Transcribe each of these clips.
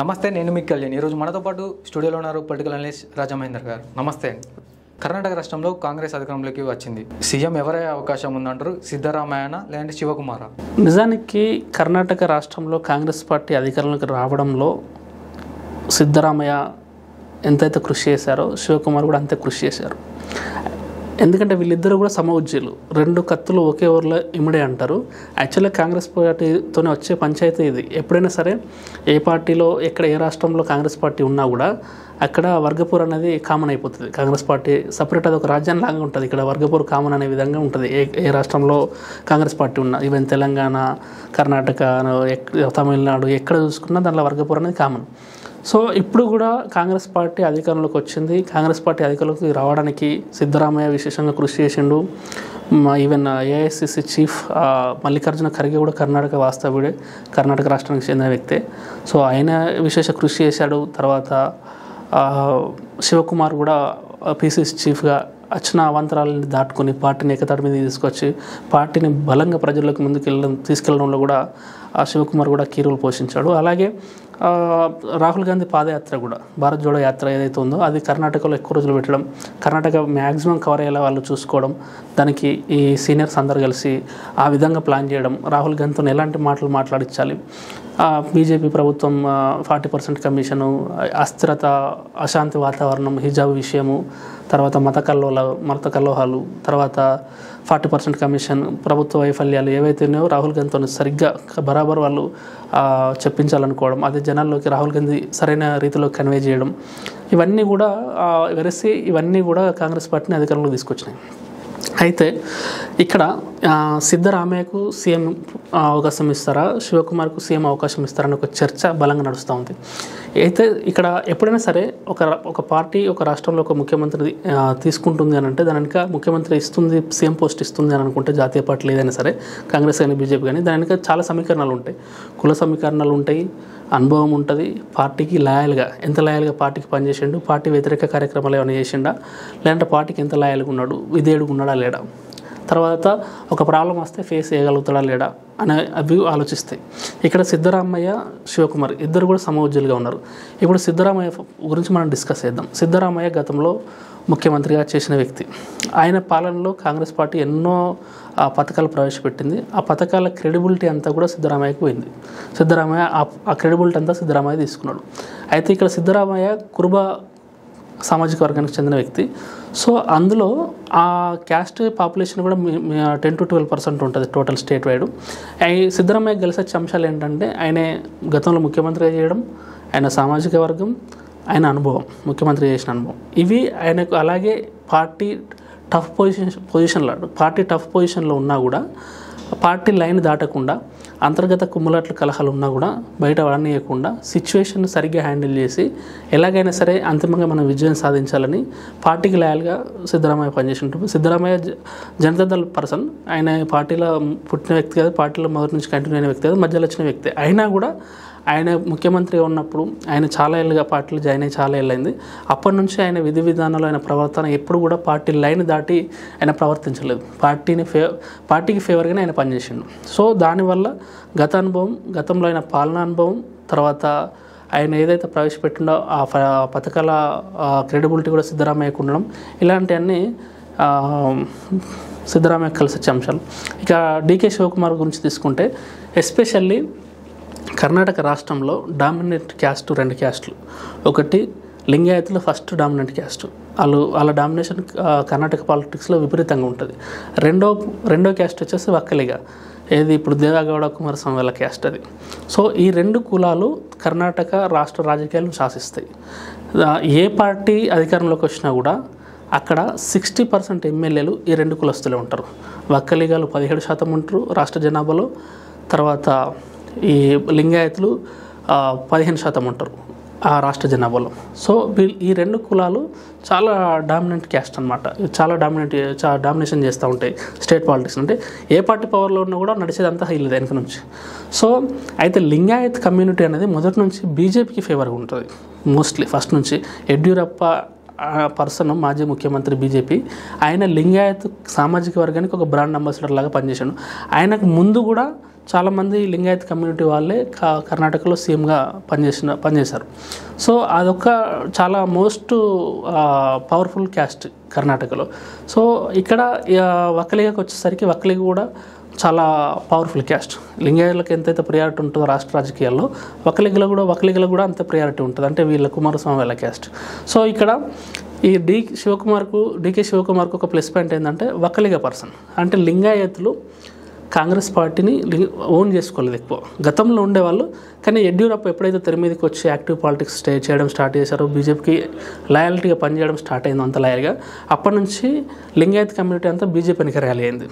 నమస్తే, నేను మల్లికార్జున్. ఈరోజు మనతో పాటు స్టూడియోలో ఉన్నారు పొలిటికల్ అనలిస్ట్ రాజమహేందర్ గారు. నమస్తే. కర్ణాటక రాష్ట్రంలో కాంగ్రెస్ అధికారంలోకి వచ్చింది. సీఎం ఎవరై అవకాశం ఉందంటారు? సిద్ధరామయ్యనా లేదంటే శివకుమారా? నిజానికి కర్ణాటక రాష్ట్రంలో కాంగ్రెస్ పార్టీ అధికారంలోకి రావడంలో సిద్ధరామయ్య ఎంతైతే కృషి చేశారో శివకుమార్ కూడా అంతే కృషి చేశారు. ఎందుకంటే వీళ్ళిద్దరూ కూడా సమవుజ్జీలు, రెండు కత్తులు ఒకే ఊరిలో ఇమిడే అంటారు. యాక్చువల్గా కాంగ్రెస్ పార్టీతోనే వచ్చే పంచాయతీ ఇది. ఎప్పుడైనా సరే ఏ పార్టీలో ఎక్కడ ఏ రాష్ట్రంలో కాంగ్రెస్ పార్టీ ఉన్నా కూడా అక్కడ వర్గపూర్ అనేది కామన్ అయిపోతుంది. కాంగ్రెస్ పార్టీ సపరేట్ అది ఒక రాజ్యాన్ని లాగా ఉంటుంది. ఇక్కడ వర్గపూర్ కామన్ అనే విధంగా ఉంటుంది. ఏ రాష్ట్రంలో కాంగ్రెస్ పార్టీ ఉన్నా, ఈవెన్ తెలంగాణ, కర్ణాటక, తమిళనాడు ఎక్కడ చూసుకున్నా దాంట్లో వర్గపూర్ అనేది కామన్. సో ఇప్పుడు కూడా కాంగ్రెస్ పార్టీ అధికారంలోకి వచ్చింది. కాంగ్రెస్ పార్టీ అధికారంలోకి రావడానికి సిద్ధరామయ్య విశేషంగా కృషి చేసిండు. Even AICC chief Mallikarjuna Kharge కూడా కర్ణాటక వాస్తవ్యుడే, కర్ణాటక రాష్ట్రానికి చెందిన వ్యక్తే. సో ఆయన విశేష కృషి చేశాడు. తర్వాత శివకుమార్ కూడా పిసిసి చీఫ్గా అచ్చిన అవాంతరాలని దాటుకొని పార్టీని ఏకతాటి మీద తీసుకొచ్చి పార్టీని బలంగా ప్రజలకు ముందుకెళ్ళడం తీసుకెళ్లడంలో కూడా శివకుమార్ కూడా కీ రోల్ పోషించాడు. అలాగే రాహుల్ గాంధీ పాదయాత్ర కూడా, భారత్ జోడో యాత్ర ఏదైతే ఉందో అది కర్ణాటకలో ఎక్కువ రోజులు పెట్టడం, కర్ణాటక మ్యాక్సిమం కవర్ అయ్యేలా వాళ్ళు చూసుకోవడం, దానికి ఈ సీనియర్స్ అందరు కలిసి ఆ విధంగా ప్లాన్ చేయడం, రాహుల్ గాంధీతో ఎలాంటి మాటలు మాట్లాడించాలి, బీజేపీ ప్రభుత్వం 40% కమిషను, అస్థిరత, అశాంతి వాతావరణం, హిజాబ్ విషయము, తర్వాత మత కల్లోహాలు, తర్వాత 40% కమిషన్, ప్రభుత్వ వైఫల్యాలు ఏవైతే ఉన్నాయో రాహుల్ గాంధీతో సరిగ్గా బరాబర్ వాళ్ళు చెప్పించాలనుకోవడం, అదే జనాల్లోకి రాహుల్ గాంధీ సరైన రీతిలో కన్వే చేయడం, ఇవన్నీ కూడా వెరసి ఇవన్నీ కూడా కాంగ్రెస్ పార్టీని అధికారంలోకి తీసుకొచ్చినాయి. అయితే ఇక్కడ సిద్ధరామయ్యకు సీఎం అవకాశం ఇస్తారా, శివకుమార్కు సీఎం అవకాశం ఇస్తారని ఒక చర్చ బలంగా నడుస్తూ ఉంది. అయితే ఇక్కడ ఎప్పుడైనా సరే ఒక పార్టీ ఒక రాష్ట్రంలో ఒక ముఖ్యమంత్రి తీసుకుంటుంది అని అంటే దాని వెనుక ముఖ్యమంత్రి ఇస్తుంది, సీఎం పోస్ట్ ఇస్తుంది అని అనుకుంటే జాతీయ పార్టీలు ఏదైనా సరే, కాంగ్రెస్ కానీ బీజేపీ కానీ, దాని వెనుక చాలా సమీకరణాలు ఉంటాయి. కుల సమీకరణాలు ఉంటాయి, అనుభవం ఉంటుంది, పార్టీకి లాయల్గా ఎంత లాయల్గా పార్టీకి పనిచేసిండు, పార్టీ వ్యతిరేక కార్యక్రమాలు ఏమైనా చేసిండా, లేదంటే పార్టీకి ఎంత లాయల్గా ఉన్నాడు, విధేయుడుగా ఉన్నాడా లేడా, తర్వాత ఒక ప్రాబ్లం వస్తే ఫేస్ చేయగలుగుతాడా లేడా అనే అవి ఆలోచిస్తాయి. ఇక్కడ సిద్ధరామయ్య, శివకుమార్ ఇద్దరు కూడా సమవుజ్జీలుగా ఉన్నారు. ఇప్పుడు సిద్ధరామయ్య గురించి మనం డిస్కస్ చేద్దాం. సిద్ధరామయ్య గతంలో ముఖ్యమంత్రిగా చేసిన వ్యక్తి. ఆయన పాలనలో కాంగ్రెస్ పార్టీ ఎన్నో పథకాలు ప్రవేశపెట్టింది. ఆ పథకాల క్రెడిబిలిటీ అంతా కూడా సిద్ధరామయ్యకు పోయింది. సిద్ధరామయ్య ఆ క్రెడిబిలిటీ అంతా సిద్ధరామయ్య తీసుకున్నాడు. అయితే ఇక్కడ సిద్ధరామయ్య కురుబ సామాజిక వర్గానికి చెందిన వ్యక్తి. సో అందులో ఆ క్యాస్ట్ పాపులేషన్ కూడా 10-12% ఉంటుంది టోటల్ స్టేట్ వైడ్. సిద్ధరామయ్య కలిసే అంశాలు ఏంటంటే ఆయన గతంలో ముఖ్యమంత్రిగా చేయడం, ఆయన సామాజిక వర్గం, ఆయన అనుభవం, ముఖ్యమంత్రి చేసిన అనుభవం, ఇవి ఆయనకు. అలాగే పార్టీ టఫ్ పార్టీ టఫ్ పొజిషన్లో ఉన్నా కూడా పార్టీ లైన్ దాటకుండా అంతర్గత కుమ్ములాట్ల కలహాలు ఉన్నా కూడా బయట వాడనీయకుండా సిచ్యువేషన్ సరిగ్గా హ్యాండిల్ చేసి ఎలాగైనా సరే అంతిమంగా మనం విజయం సాధించాలని పార్టీకి లాయల్గా సిద్ధరామయ్య పనిచేసింటారు. సిద్ధరామయ్య జనతా దళ పర్సన్, ఆయన పార్టీలో పుట్టిన వ్యక్తి కాదు, పార్టీలో మొదటి నుంచి కంటిన్యూ అయిన వ్యక్తి కాదు, మధ్యలో వచ్చిన వ్యక్తి. అయినా కూడా ఆయన ముఖ్యమంత్రిగా ఉన్నప్పుడు ఆయన చాలా ఏళ్ళుగా పార్టీలు జాయిన్ అయ్యి చాలా ఏళ్ళైంది. అప్పటి నుంచి ఆయన విధి విధానాలు, ఆయన ప్రవర్తన ఎప్పుడు కూడా పార్టీ లైన్ దాటి ఆయన ప్రవర్తించలేదు. పార్టీకి ఫేవర్గానే ఆయన పనిచేసిండు. సో దానివల్ల గత అనుభవం, గతంలో ఆయన పాలనా అనుభవం, తర్వాత ఆయన ఏదైతే ప్రవేశపెట్టిండో ఆ పథకాల క్రెడిబిలిటీ కూడా సిద్ధరామయ్యకు ఉండడం, ఇలాంటివన్నీ సిద్ధరామయ్య కలిసి వచ్చే అంశాలు. ఇక డీకే శివకుమార్ గురించి తీసుకుంటే ఎస్పెషల్లీ కర్ణాటక రాష్ట్రంలో డామినెంట్ క్యాస్టు, రెండు క్యాస్టులు. ఒకటి లింగాయతులు ఫస్ట్ డామినెంట్ క్యాస్టు, వాళ్ళ డామినేషన్ కర్ణాటక పాలిటిక్స్లో విపరీతంగా ఉంటుంది. రెండో క్యాస్ట్ వచ్చేసి వక్కలిగా, ఏది ఇప్పుడు దేవగౌడ కుమారస్వామి వాళ్ళ క్యాస్ట్ అది. సో ఈ రెండు కులాలు కర్ణాటక రాష్ట్ర రాజకీయాలను శాసిస్తాయి. ఏ పార్టీ అధికారంలోకి వచ్చినా కూడా అక్కడ 60% ఎమ్మెల్యేలు ఈ రెండు కులస్తులే ఉంటారు. వక్కలిగాలు 17% ఉంటారు రాష్ట్ర జనాభాలో, తర్వాత ఈ లింగాయతులు 15% ఉంటారు ఆ రాష్ట్ర జనాభాలో. సో ఈ రెండు కులాలు చాలా డామినెంట్ క్యాస్ట్ అనమాట. చాలా డామినేషన్ చేస్తూ ఉంటాయి స్టేట్ పాలిటిక్స్. అంటే ఏ పార్టీ పవర్లో ఉన్నా కూడా నడిచేదంతా వీళ్ళది వెనక నుంచి. సో అయితే లింగాయత్ కమ్యూనిటీ అనేది మొదటి నుంచి బీజేపీకి ఫేవర్గా ఉంటుంది మోస్ట్లీ. ఫస్ట్ నుంచి యడ్యూరప్ప పర్సన్, మాజీ ముఖ్యమంత్రి బీజేపీ, ఆయన లింగాయత్ సామాజిక వర్గానికి ఒక బ్రాండ్ అంబాసిడర్ లాగా పనిచేశాడు. ఆయనకు ముందు కూడా చాలామంది లింగాయత్ కమ్యూనిటీ వాళ్ళే కర్ణాటకలో సీఎంగా పనిచేశారు. సో అదొక చాలా మోస్ట్ పవర్ఫుల్ క్యాస్ట్ కర్ణాటకలో. సో ఇక్కడ వక్కలిగకి వచ్చేసరికి వక్కలిగ కూడా చాలా పవర్ఫుల్ క్యాస్ట్. లింగాయలకు ఎంతైతే ప్రియారిటీ ఉంటుందో రాష్ట్ర రాజకీయాల్లో వక్కలిగలో కూడా అంత ప్రియారిటీ ఉంటుంది, అంటే వీళ్ళ కుమారస్వామి వాళ్ళ క్యాస్ట్. సో ఇక్కడ ఈ డీకే శివకుమార్కు ఒక ప్లస్ పాయింట్ ఏంటంటే వక్కలిగ పర్సన్, అంటే లింగాయతులు కాంగ్రెస్ పార్టీని ఓన్ చేసుకోలేదు ఎక్కువ, గతంలో ఉండేవాళ్ళు. కానీ యెడ్యూరప్ప ఎప్పుడైతే తెర మీదకి వచ్చి యాక్టివ్ పాలిటిక్స్ చేయడం స్టార్ట్ చేశారో, బీజేపీకి లాయల్టీగా పనిచేయడం స్టార్ట్ అయింది అంత లాయల్గా, అప్పటి నుంచి లింగాయత్ కమ్యూనిటీ అంతా బీజేపీ వెనక ర్యాలీ అయింది.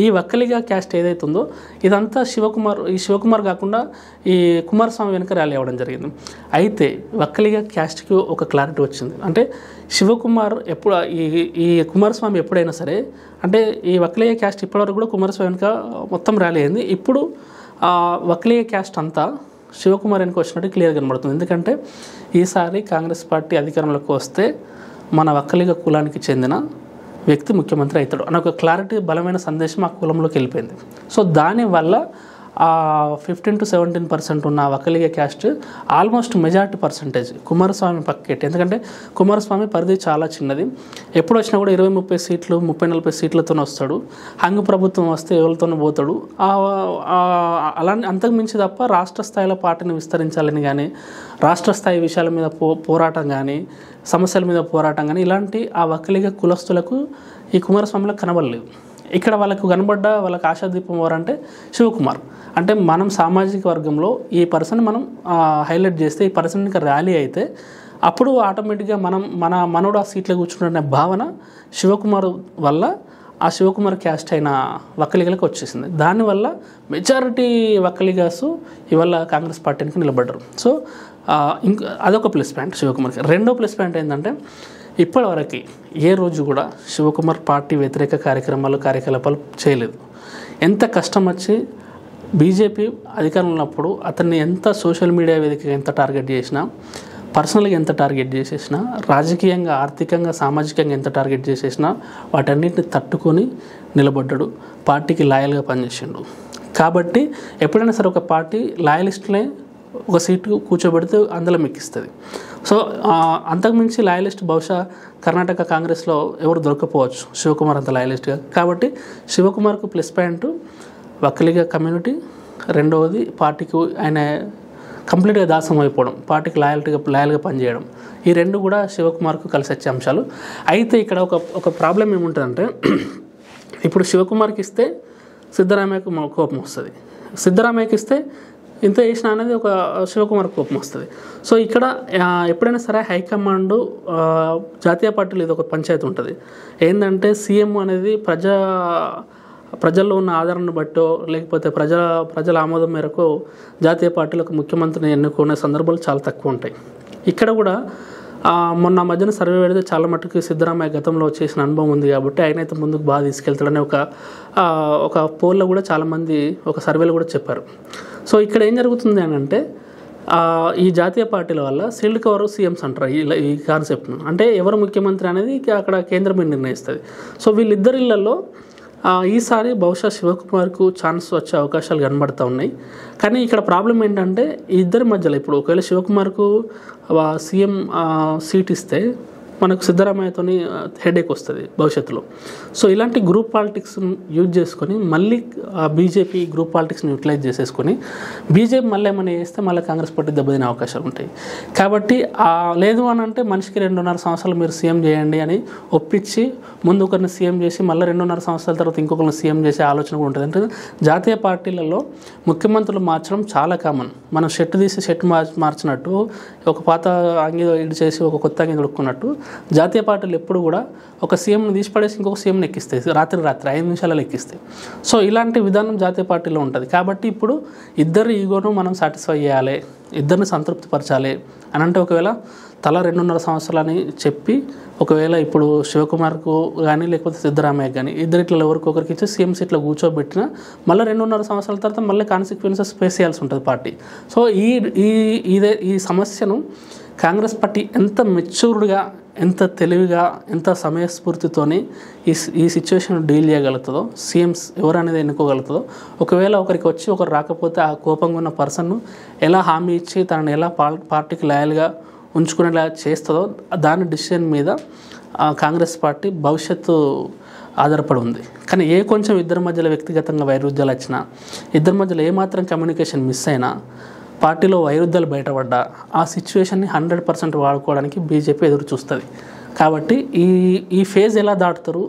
ఈ వక్కలిగా క్యాస్ట్ ఏదైతే ఉందో ఇదంతా ఈ శివకుమార్ కాకుండా ఈ కుమారస్వామి వెనుక ర్యాలీ అవ్వడం జరిగింది. అయితే వక్కలిగా క్యాస్ట్కి ఒక క్లారిటీ వచ్చింది, అంటే శివకుమార్ ఎప్పుడు ఈ కుమారస్వామి ఎప్పుడైనా సరే, అంటే ఈ వక్కలిగా క్యాస్ట్ ఇప్పటివరకు కూడా కుమారస్వామి వెనుక మొత్తం ర్యాలీ అయింది. ఇప్పుడు ఆ వక్కలిగా క్యాస్ట్ అంతా శివకుమార్ వెనుక వచ్చినట్టు క్లియర్గా కనబడుతుంది. ఎందుకంటే ఈసారి కాంగ్రెస్ పార్టీ అధికారంలోకి వస్తే మన వక్కలిగా కులానికి చెందిన వ్యక్తి ముఖ్యమంత్రి అవుతాడు అన్న ఒక క్లారిటీ, బలమైన సందేశం ఆ కులంలోకి వెళ్ళిపోయింది. సో దానివల్ల 15-17% ఉన్న Vokkaliga caste almost majority percentage Kumaraswamy పక్కెట్టి. ఎందుకంటే కుమారస్వామి పరిధి చాలా చిన్నది, ఎప్పుడు వచ్చినా కూడా 20-30 సీట్లు, 30-40 సీట్లతో వస్తాడు. హంగు ప్రభుత్వం వస్తే ఎవరితోనూ పోతాడు. అలా అంతకుమించి తప్ప రాష్ట్ర స్థాయిలో పార్టీని విస్తరించాలని కానీ, రాష్ట్ర స్థాయి విషయాల మీద పోరాటం కానీ, సమస్యల మీద పోరాటం కానీ, ఇలాంటి ఆ వక్కలిగ కులస్తులకు ఈ కుమారస్వామిలో కనబడలేదు. ఇక్కడ వాళ్ళకు కనబడ్డ వాళ్ళకి ఆశాదీపం ఎవరంటే శివకుమార్. అంటే మనం సామాజిక వర్గంలో ఈ పర్సన్ మనం హైలైట్ చేస్తే, ఈ పర్సన్ ఇంకా ర్యాలీ అయితే, అప్పుడు ఆటోమేటిక్గా మనోడు ఆ సీట్లో కూర్చుంటున్న భావన శివకుమార్ వల్ల ఆ శివకుమార్ క్యాస్ట్ అయిన వక్కలిగలకు వచ్చేసింది. దానివల్ల మెజారిటీ వక్కలిగాసు ఇవాళ కాంగ్రెస్ పార్టీకి నిలబడ్డారు. సో ఇంకా అదొక ప్లస్ పాయింట్ శివకుమార్కి. రెండో ప్లస్ పాయింట్ ఏంటంటే ఇప్పటివరకు ఏ రోజు కూడా శివకుమార్ పార్టీ వ్యతిరేక కార్యకలాపాలు చేయలేదు. ఎంత కష్టం వచ్చి బీజేపీ అధికారం ఉన్నప్పుడు అతన్ని ఎంత సోషల్ మీడియా వేదికగా ఎంత టార్గెట్ చేసినా, పర్సనల్గా ఎంత టార్గెట్ చేసేసినా, రాజకీయంగా, ఆర్థికంగా, సామాజికంగా ఎంత టార్గెట్ చేసేసినా వాటన్నిటిని తట్టుకొని నిలబడ్డాడు, పార్టీకి లాయల్గా పనిచేసిండు. కాబట్టి ఎప్పుడైనా సరే ఒక పార్టీ లాయలిస్ట్లే ఒక సీటు కూర్చోబెడితే అందులో మెక్కిస్తుంది. సో అంతకుమించి లాయలిస్ట్ బహుశా కర్ణాటక కాంగ్రెస్లో ఎవరు దొరకపోవచ్చు శివకుమార్ అంత లాయలిస్ట్గా. కాబట్టి శివకుమార్కు ప్లస్ పాయింట్ వక్కలిగ కమ్యూనిటీ, రెండవది పార్టీకి ఆయన కంప్లీట్గా దాసం అయిపోవడం, పార్టీకి లాయల్గా పనిచేయడం, ఈ రెండు కూడా శివకుమార్కు కలిసి వచ్చే అంశాలు. అయితే ఇక్కడ ఒక ప్రాబ్లం ఏముంటుందంటే, ఇప్పుడు శివకుమార్కి ఇస్తే సిద్ధరామయ్యకు కోపం వస్తుంది, సిద్ధరామయ్యకి ఇస్తే ఇంత చేసిన అనేది ఒక శివకుమార్ కోపం వస్తుంది. సో ఇక్కడ ఎప్పుడైనా సరే హైకమాండ్, జాతీయ పార్టీలు ఇది ఒక పంచాయతీ ఉంటుంది. ఏంటంటే సీఎం అనేది ప్రజల్లో ఉన్న ఆదరణను బట్టో, లేకపోతే ప్రజల ఆమోదం మేరకు జాతీయ పార్టీలకు ముఖ్యమంత్రిని ఎన్నుకునే సందర్భాలు చాలా తక్కువ ఉంటాయి. ఇక్కడ కూడా మొన్న మధ్యన సర్వే పెడితే చాలా మట్టుకు సిద్ధరామయ్య గతంలో చేసిన అనుభవం ఉంది కాబట్టి ఆయనైతే ముందుకు బాగా తీసుకెళ్తాడని ఒక పోల్లో కూడా చాలామంది, ఒక సర్వేలో కూడా చెప్పారు. సో ఇక్కడ ఏం జరుగుతుంది అని అంటే, ఈ జాతీయ పార్టీల వల్ల సీల్డ్ కవర్ సీఎంస్ అంటారు ఈ కాన్సెప్ట్ను, అంటే ఎవరు ముఖ్యమంత్రి అనేది అక్కడ కేంద్రమే నిర్ణయిస్తుంది. సో వీళ్ళిద్దరిళ్లలో ఈసారి బహుశా శివకుమార్కు ఛాన్స్ వచ్చే అవకాశాలు కనబడుతూ ఉన్నాయి. కానీ ఇక్కడ ప్రాబ్లం ఏంటంటే ఇద్దరి మధ్యలో ఇప్పుడు ఒకవేళ శివకుమార్కు సీఎం సీట్ ఇస్తే మనకు సిద్ధరామయ్యతోని హెడేక్ వస్తుంది భవిష్యత్తులో. సో ఇలాంటి గ్రూప్ పాలిటిక్స్ యూజ్ చేసుకొని మళ్ళీ బీజేపీ గ్రూప్ పాలిటిక్స్ని యూటిలైజ్ చేసేసుకొని బీజేపీ మళ్ళీ ఏమైనా చేస్తే మళ్ళీ కాంగ్రెస్ పార్టీ దెబ్బతినే అవకాశాలు ఉంటాయి. కాబట్టి లేదు అని అంటే మనిషికి 2.5 సంవత్సరాలు మీరు సీఎం చేయండి అని ఒప్పించి ముందు ఒకరిని సీఎం చేసి మళ్ళీ 2.5 సంవత్సరాల తర్వాత ఇంకొకరిని సీఎం చేసే ఆలోచన కూడా ఉంటుంది. అంటే జాతీయ పార్టీలలో ముఖ్యమంత్రులు మార్చడం చాలా కామన్. మనం షర్ట్ తీసి షర్ట్ మార్చినట్టు, ఒక పాత అంగి ఇటు చేసి ఒక కొత్త అంగి దొడుక్కున్నట్టు, జాతీయ పార్టీలు ఎప్పుడు కూడా ఒక సీఎంని తీసిపడేసి ఇంకొక సీఎంని ఎక్కిస్తాయి, రాత్రి 5 నిమిషాలలో ఎక్కిస్తాయి. సో ఇలాంటి విధానం జాతీయ పార్టీలో ఉంటుంది. కాబట్టి ఇప్పుడు ఇద్దరు ఈగోను మనం సాటిస్ఫై చేయాలి, ఇద్దరిని సంతృప్తిపరచాలి అని అంటే, ఒకవేళ తల 2.5 సంవత్సరాలని చెప్పి ఒకవేళ ఇప్పుడు శివకుమార్కు కానీ లేకపోతే సిద్ధరామయ్యకు కానీ ఇద్దరిట్లలో ఎవరికొకరికి ఇచ్చి సీఎం సీట్లో కూర్చోబెట్టినా మళ్ళీ 2.5 సంవత్సరాల తర్వాత మళ్ళీ కాన్సిక్వెన్సెస్ ఫేస్ చేయాల్సి ఉంటుంది పార్టీ. సో ఈ సమస్యను కాంగ్రెస్ పార్టీ ఎంత మెచ్యూర్డ్గా ఎంత తెలివిగా ఎంత సమయస్ఫూర్తితోని ఈ సిచువేషన్ డీల్ చేయగలుగుతాడో సీఎంస్ ఎవరనేది ఎన్నుకోగలుగుతాడో ఒకవేళ ఒకరికి వచ్చి ఒకరు రాకపోతే ఆ కోపంగా ఉన్న పర్సన్ను ఎలా హామీ ఇచ్చి తనని ఎలా పార్టీకి లాయల్గా ఉంచుకునేలా చేస్తుందో దాని డిసిషన్ మీద కాంగ్రెస్ పార్టీ భవిష్యత్తు ఆధారపడి ఉంది. కానీ ఏ కొంచెం ఇద్దరి మధ్యలో వ్యక్తిగతంగా వైరుధ్యాలు వచ్చినా ఇద్దరి మధ్యలో ఏమాత్రం కమ్యూనికేషన్ మిస్ అయినా పార్టీలో వైరుధ్యాలు బయటపడ్డా ఆ సిచ్యువేషన్ని 100% వాడుకోవడానికి బీజేపీ ఎదురు చూస్తుంది. కాబట్టి ఈ ఫేజ్ ఎలా దాటుతారు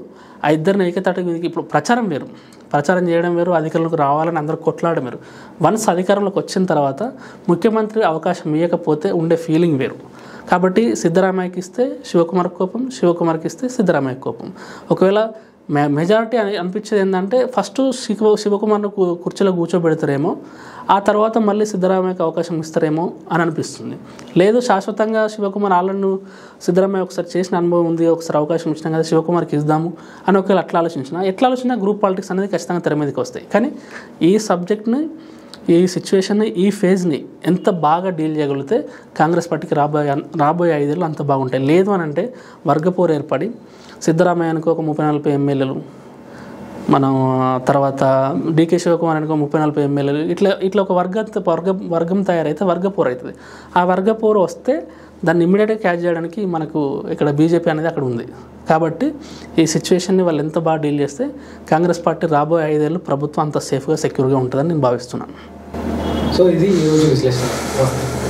ఆ ఇద్దరిని ఏకతాటికి మీదకి ఇప్పుడు ప్రచారం వేరు, ప్రచారం చేయడం వేరు, అధికారంలోకి రావాలని అందరూ కొట్లాడడం వేరు. వన్స్ అధికారంలోకి వచ్చిన తర్వాత ముఖ్యమంత్రి అవకాశం ఇవ్వకపోతే ఉండే ఫీలింగ్ వేరు. కాబట్టి సిద్ధరామయ్యకి ఇస్తే శివకుమార్ కోపం, శివకుమార్కి ఇస్తే సిద్ధరామయ్య కోపం. ఒకవేళ మెజారిటీ అనిపించేది ఏంటంటే ఫస్ట్ శివకుమార్ను కుర్చీలో కూర్చోబెడతారేమో, ఆ తర్వాత మళ్ళీ సిద్ధరామయ్యకు అవకాశం ఇస్తారేమో అని అనిపిస్తుంది. లేదు శాశ్వతంగా శివకుమార్ ఆళ్ళను సిద్ధరామయ్య ఒకసారి చేసిన అనుభవం ఉంది, ఒకసారి అవకాశం ఇచ్చినా కదా శివకుమార్కి ఇద్దాము అని ఒకవేళ అట్లా ఆలోచించినా ఎట్లా ఆలోచించినా గ్రూప్ పాలిటిక్స్ అనేది ఖచ్చితంగా తెర మీదకి వస్తాయి. కానీ ఈ సబ్జెక్ట్ని ఈ సిచ్యువేషన్ని ఈ ఫేజ్ని ఎంత బాగా డీల్ చేయగలిగితే కాంగ్రెస్ పార్టీకి రాబోయే 5 ఏళ్ళు అంత బాగుంటాయి. లేదు అని అంటే వర్గపోరు ఏర్పడి సిద్ధరామయ్యకు ఒక 30-40 ఎమ్మెల్యేలు, మనం తర్వాత డీకే శివకుమార్ అనుకో 30-40 ఎమ్మెల్యేలు, ఇట్లా ఒక వర్గం తయారైతే వర్గపోరు అవుతుంది. ఆ వర్గపోరు వస్తే దాన్ని ఇమ్మీడియట్గా క్యాచ్ చేయడానికి మనకు ఇక్కడ బీజేపీ అనేది అక్కడ ఉంది. కాబట్టి ఈ సిచ్యువేషన్ని వాళ్ళు ఎంత బాగా డీల్ చేస్తే కాంగ్రెస్ పార్టీ రాబోయే 5 ఏళ్ళు ప్రభుత్వం అంత సేఫ్గా సెక్యూర్గా ఉంటుందని నేను భావిస్తున్నాను. సో ఇది ఈరోజు విశ్లేషణ.